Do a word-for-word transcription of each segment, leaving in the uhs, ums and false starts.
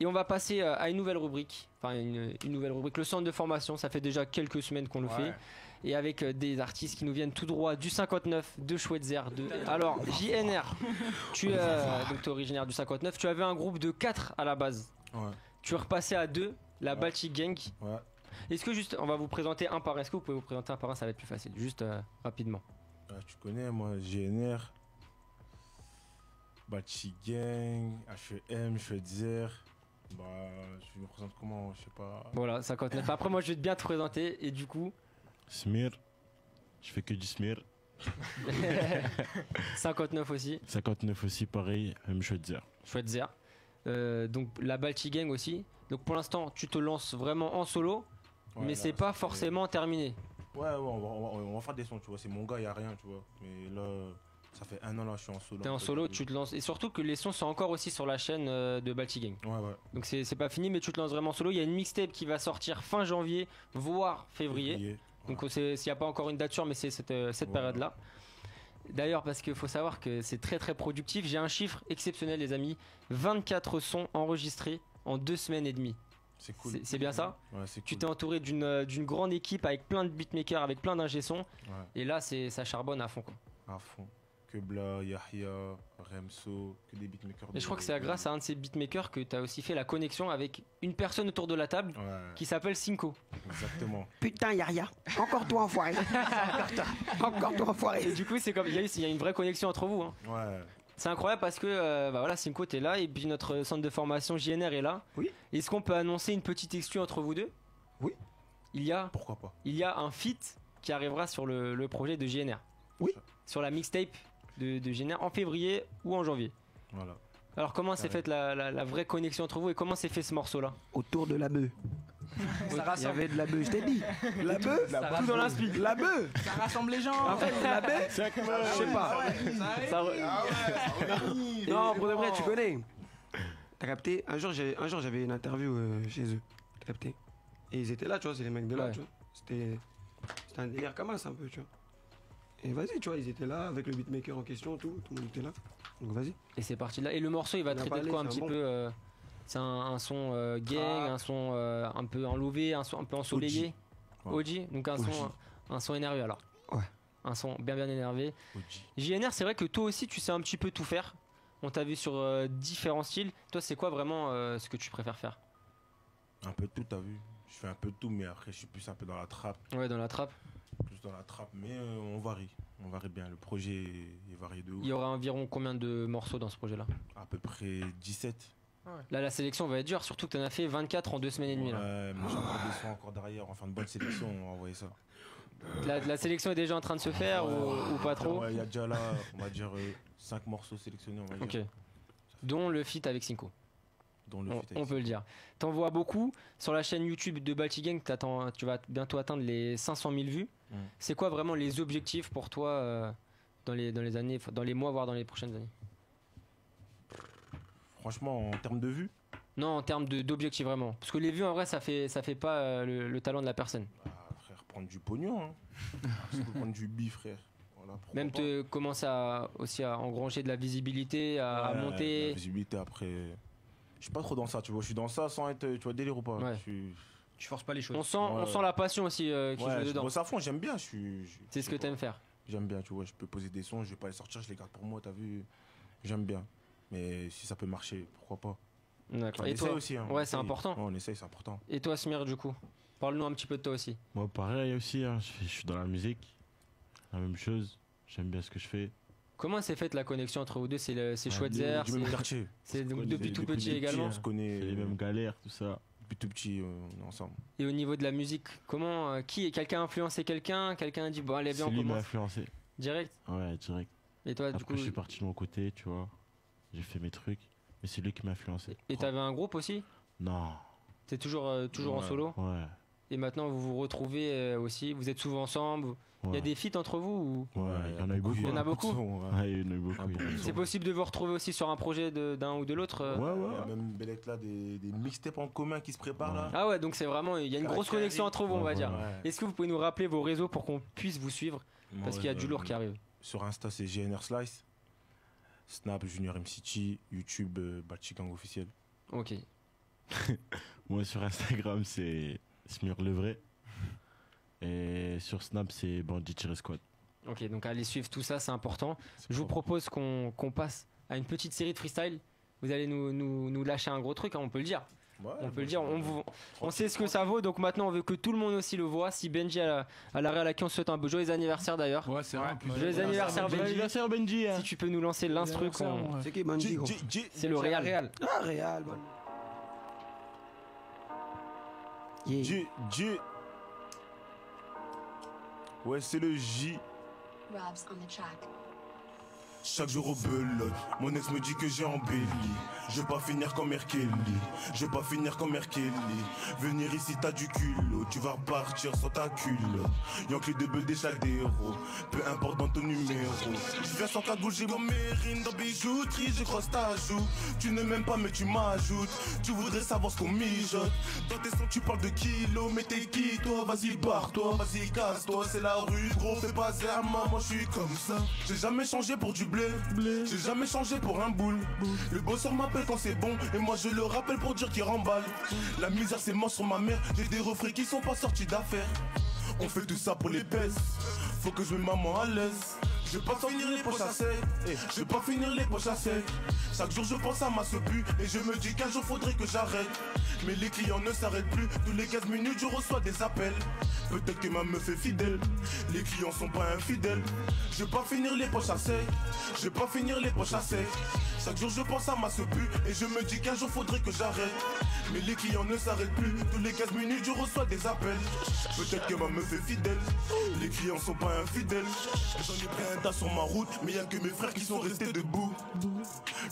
Et on va passer à une nouvelle rubrique. Enfin une, une nouvelle rubrique, le centre de formation. Ça fait déjà quelques semaines qu'on le ouais. fait. Et avec des artistes qui nous viennent tout droit du cinquante-neuf, de Schweitzer, de... Alors J N R, tu es euh, originaire du cinquante-neuf. Tu avais un groupe de quatre à la base. Ouais. Tu es repassé à deux, la ouais. Bachi Gang. Ouais. Est-ce que juste, on va vous présenter un par un. Est-ce que vous pouvez vous présenter un par un, ça va être plus facile. Juste euh, rapidement. Ah, tu connais, moi, J N R, Bachi Gang, H E M, Schweitzer. Bah, je me présente comment, je sais pas. Voilà, cinquante-neuf. Après, moi, je vais bien te présenter et du coup. Smeer, je fais que du Smeer. cinquante-neuf aussi. cinquante-neuf aussi, pareil, H E M, Schweitzer. Schweitzer. Euh, donc la Bachi Gang aussi. Donc pour l'instant tu te lances vraiment en solo, ouais, mais c'est pas forcément terminé. Ouais, ouais, on va, on va, on va faire des sons, tu vois. C'est mon gars, y a rien, tu vois. Mais là, ça fait un an là, je suis en solo. T'es en solo, tu te lances. Et surtout que les sons sont encore aussi sur la chaîne euh, de Bachi Gang. Ouais, ouais. Donc c'est pas fini, mais tu te lances vraiment en solo. Il y a une mixtape qui va sortir fin janvier, voire février. février ouais. Donc s'il n'y a pas encore une date sûre, mais c'est cette, euh, cette ouais. période là. D'ailleurs, parce qu'il faut savoir que c'est très très productif. J'ai un chiffre exceptionnel, les amis. vingt-quatre sons enregistrés en deux semaines et demie. C'est cool. C'est bien ça ? Ouais, cool. Tu t'es entouré d'une d'une grande équipe avec plein de beatmakers, avec plein d'ingé-sons. Ouais. Et là, ça charbonne à fond, quoi. À fond. Kebla, Yahya, Remso, que des beatmakers. Et je crois que c'est grâce à un de ces beatmakers que tu as aussi fait la connexion avec une personne autour de la table ouais. qui s'appelle Cinco. Exactement. Putain, Yahya, encore toi enfoiré. Encore toi enfoiré. Et du coup, c'est comme il y, y a une vraie connexion entre vous. Hein. Ouais. C'est incroyable parce que euh, bah voilà, Cinco, t'es là et puis notre centre de formation J N R est là. Oui. Est-ce qu'on peut annoncer une petite exclue entre vous deux? Oui. Il y a. Pourquoi pas? Il y a un feat qui arrivera sur le, le projet de J N R. Oui. Sur la mixtape de, de J N R en février ou en janvier. Voilà. Alors comment s'est faite la, la, la vraie connexion entre vous et comment s'est fait ce morceau là? Autour de la meuf. Ça rassemblait de la bœuf, je t'ai dit. La bœuf, ça tout dans l'inspiration. La bœuf, ça rassemble les gens. En fait, la bœuf, je sais pas. Ça re... ah ouais, ça re... Non, pour de vrai, tu connais. T'as capté? Un jour, j'ai, un jour, j'avais une interview euh, chez eux. T'as capté? Et ils étaient là, tu vois, c'est les mecs de là, ouais. tu vois. C'était, c'était un délire comme ça un peu, tu vois. Et vas-y, tu vois, ils étaient là avec le beatmaker en question, tout, tout le monde était là. Donc vas-y. Et c'est parti là. Et le morceau, il va traiter de quoi un petit peu euh... C'est un, un son euh, gang, ah. un son euh, un peu enlevé, un son un peu ensoleillé. O G, ouais. donc un O G. son un son énervé alors. Ouais. Un son bien bien énervé. O G. J N R, c'est vrai que toi aussi tu sais un petit peu tout faire. On t'a vu sur euh, différents styles. Toi, c'est quoi vraiment euh, ce que tu préfères faire? Un peu de tout, t'as vu. Je fais un peu de tout, mais après je suis plus un peu dans la trappe. Ouais, dans la trappe. Plus dans la trappe, mais euh, on varie. On varie bien. Le projet est varié de ouf. Il y aura environ combien de morceaux dans ce projet-là? À peu près dix-sept. Ouais. Là, la sélection va être dure, surtout que tu en as fait vingt-quatre en deux semaines et demie. Là. Ouais, mais j'ai encore des sons encore derrière. Enfin, une bonne sélection, on va envoyer ça. La, la sélection est déjà en train de se faire ouais, ou, ouais, ou pas trop? Ouais, il y a déjà là, on va dire, cinq euh, morceaux sélectionnés. On va okay. dire. Dont le feat avec Cinco. Dont le on, feat avec on peut Cinco. Le dire. T'en vois beaucoup. Sur la chaîne YouTube de Bachi Gang, tu vas bientôt atteindre les cinq cent mille vues. Mm. C'est quoi vraiment les objectifs pour toi euh, dans, les, dans les années, dans les mois, voire dans les prochaines années? Franchement, en termes de vues? Non, en termes d'objectifs vraiment. Parce que les vues, en vrai, ça fait, ça fait pas euh, le, le talent de la personne. Ah, frère, prendre du pognon. Hein. Prendre du bi, frère. Voilà, même pas. Te commencer à, aussi à engranger de la visibilité, à, ouais, à monter. La visibilité, après. Je suis pas trop dans ça, tu vois. Je suis dans ça sans être, tu vois, délire ou pas. Ouais. J'suis... Tu forces pas les choses. On sent, ouais. on sent la passion aussi euh, qui ouais, joue dedans. Moi, ça fond, j'aime bien. C'est ce que t'aimes faire. J'aime bien, tu vois. Je peux poser des sons, je vais pas les sortir, je les garde pour moi, t'as vu. J'aime bien. Mais si ça peut marcher, pourquoi pas? D'accord. Enfin, et toi aussi. Hein, ouais, c'est important. Ouais, on essaye, c'est important. Et toi, Smeer, du coup, parle-nous un petit peu de toi aussi. Moi, pareil aussi. Hein, je, je suis dans la musique. La même chose. J'aime bien ce que je fais. Comment s'est faite la connexion entre vous deux? C'est ouais, Schweitzer. C'est même quartier. C'est depuis tout petit également. On se connaît. Les mêmes galères, tout ça. Depuis tout petit, euh, on est ensemble. Et au niveau de la musique, comment euh, qui est quelqu'un a influencé quelqu'un? Quelqu'un a dit bon, allez bien, on commence. Lui m'a influencé. Direct. Ouais, direct. Et toi, après, du coup, je suis parti de mon côté, tu vois. J'ai fait mes trucs, mais c'est lui qui m'a influencé. Et t'avais un groupe aussi? Non. T'es toujours, euh, toujours ouais, en solo? Ouais. Et maintenant vous vous retrouvez euh, aussi, vous êtes souvent ensemble. Il ouais. y a des feats entre vous ou... Ouais, il y en a eu beaucoup. Il y en a beaucoup. C'est possible de vous retrouver aussi sur un projet d'un ou de l'autre euh... Ouais, ouais. Il y a même Belette là, des, des mixtapes en commun qui se préparent ouais. là. Ah ouais, donc c'est vraiment, il y a une grosse connexion entre vous, ouais, on va ouais, dire. Ouais. Est-ce que vous pouvez nous rappeler vos réseaux pour qu'on puisse vous suivre? ouais, Parce qu'il y a euh, du lourd qui arrive. Sur Insta, c'est J N R Slice. Snap Junior M C T, YouTube euh, Bachi Gang officiel. Ok. Moi sur Instagram c'est Smeer le vrai. Et sur Snap c'est Bandit-Squad. Ok, donc allez suivre tout ça, c'est important. Je vous propose qu'on qu'on passe à une petite série de freestyle. Vous allez nous, nous, nous lâcher un gros truc, hein, on peut le dire. Ouais, on peut le dire, on, vous, on sait ce que ça vaut, donc maintenant on veut que tout le monde aussi le voit. Si Benji à l'arrêt à la qui on souhaite un beau joyeux anniversaire d'ailleurs. Ouais, c'est vrai. Joyeux anniversaire Benji. Si tu peux nous lancer l'instru qu'on. C'est qui Benji? C'est le Real. Ah, Real, bon. J, J. Ouais, c'est le J. Rob's on the track. Chaque jour au belote, mon ex me dit que j'ai embelli. Je vais pas finir comme Merkelli, je vais pas finir comme Merkelli. Venir ici t'as du culot, tu vas repartir sans ta culotte. Y'en que les deux bœufs des chadéros, peu importe dans ton numéro. Je viens sans cagoule, j'ai mon mérine dans bijouterie, je croise ta joue. Tu ne m'aimes pas mais tu m'ajoutes, tu voudrais savoir ce qu'on mijote. Dans tes sons tu parles de kilos, mais t'es qui toi? Vas-y barre-toi, vas-y casse-toi, c'est la rue gros. Fais pas zerma, moi je suis comme ça. J'ai jamais changé pour du blé, j'ai jamais changé pour un boule. Le bosseur m'appelle quand c'est bon et moi je le rappelle pour dire qu'il remballe. La misère c'est mort sur ma mère, j'ai des refrains qui sont pas sortis d'affaires. On fait tout ça pour les baisses, faut que je mette maman à l'aise. Je vais pas finir les poches à sec, je vais pas finir les poches à sec. Chaque jour je pense à ma sopu et je me dis qu'un jour faudrait que j'arrête. Mais les clients ne s'arrêtent plus, tous les quinze minutes je reçois des appels. Peut-être que ma meuf est fidèle, les clients sont pas infidèles. Je vais pas finir les poches à sec, je vais pas finir les poches à sec. Chaque jour je pense à ma sopu et je me dis qu'un jour faudrait que j'arrête. Mais les clients ne s'arrêtent plus, tous les quinze minutes je reçois des appels. Peut-être que ma meuf est fidèle, les clients sont pas infidèles. J'en ai pris un tas sur ma route, mais y'a que mes frères qui sont restés debout.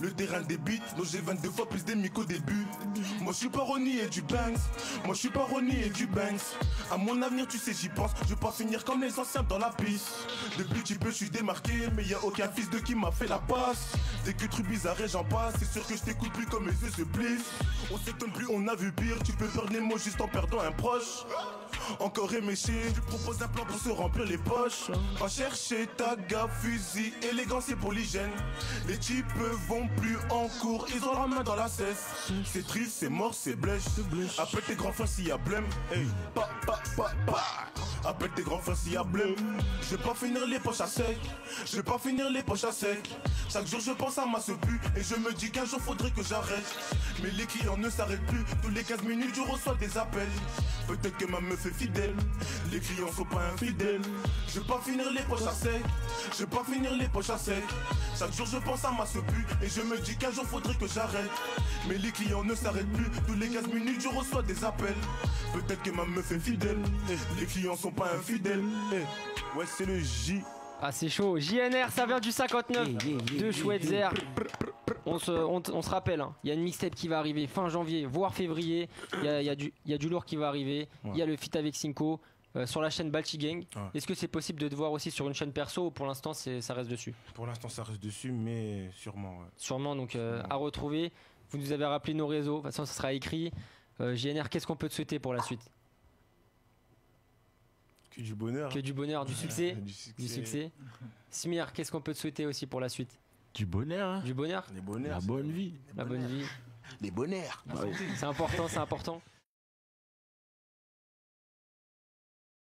Le terrain débite, donc j'ai vingt-deux fois plus d'ennemis qu'au début. Moi je suis pas Ronnie et du Banks, moi je suis pas Ronnie et du Banks. À mon avenir tu sais j'y pense, je vais pas finir comme les anciens dans la piste. Depuis petit peu je suis démarqué, mais y'a aucun fils de qui m'a fait la passe. Dès que truc bizarre et j'en passe, c'est sûr que je t'écoute plus comme mes yeux se plissent. On s'étonne plus, on a vu pire, tu peux perdre les mots juste en perdant un proche. Encore éméché, je lui propose un plan pour se remplir les poches. Va chercher ta gaffe, fusil, élégance et polygène. Les types vont plus en cours, ils ont la main dans la cesse. C'est triste, c'est mort, c'est blèche. Appelle tes grands frères s'il y a blême. Hey, pa, pa, pa, pa. Appelle tes grands frères s'il y a blême. Je vais pas finir les poches à sec, je vais pas finir les poches à sec. Chaque jour je pense à ma sepu et je me dis qu'un jour faudrait que j'arrête. Mais les clients ne s'arrêtent plus, tous les quinze minutes je reçois des appels. Peut-être que ma meuf est fidèle, les clients sont pas infidèles. Je vais pas finir les poches à sec, je vais pas finir les poches à sec. Chaque jour je pense à ma sepu et je me dis qu'un jour faudrait que j'arrête. Mais les clients ne s'arrêtent plus, tous les quinze minutes je reçois des appels. Peut-être que ma meuf est fidèle, les clients sont pas infidèles. Ouais c'est le J. Ah c'est chaud, J N R ça vient du cinquante-neuf yeah, yeah, yeah, de Schweitzer. Yeah, yeah. On se, on, on se rappelle, il hein, y a une mixtape qui va arriver fin janvier, voire février. Il y a, y, a y a du lourd qui va arriver. Il ouais. y a le feat avec Cinco euh, sur la chaîne Bachi Gang. Ouais. Est-ce que c'est possible de te voir aussi sur une chaîne perso ou pour l'instant ça reste dessus? Pour l'instant ça reste dessus mais sûrement. Ouais. Sûrement donc euh, sûrement. À retrouver. Vous nous avez rappelé nos réseaux, de toute façon ça sera écrit. Euh, J N R, qu'est-ce qu'on peut te souhaiter pour la suite? Que du bonheur. Que du bonheur, du succès. du succès. Du succès. Smeer, qu'est-ce qu'on peut te souhaiter aussi pour la suite? Du bonheur. Hein. Du bonheur. Les bonheurs. La bonne vie. La bonne vie. Les bonheurs. C'est important, c'est important.